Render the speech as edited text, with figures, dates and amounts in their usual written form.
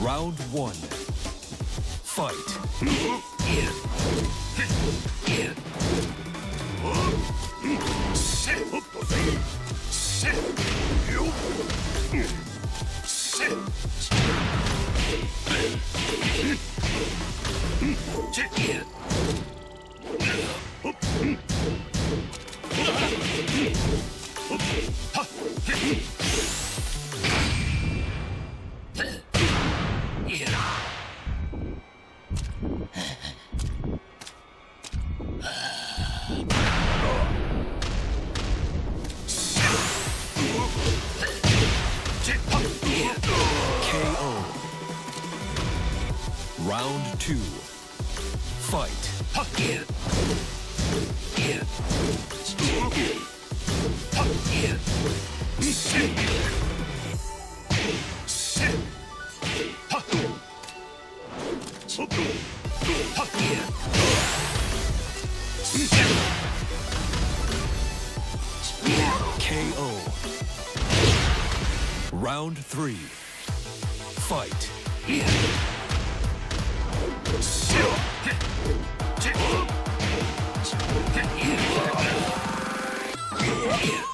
Round one. Round two. Fight. KO. Round three. Fight. Yeah.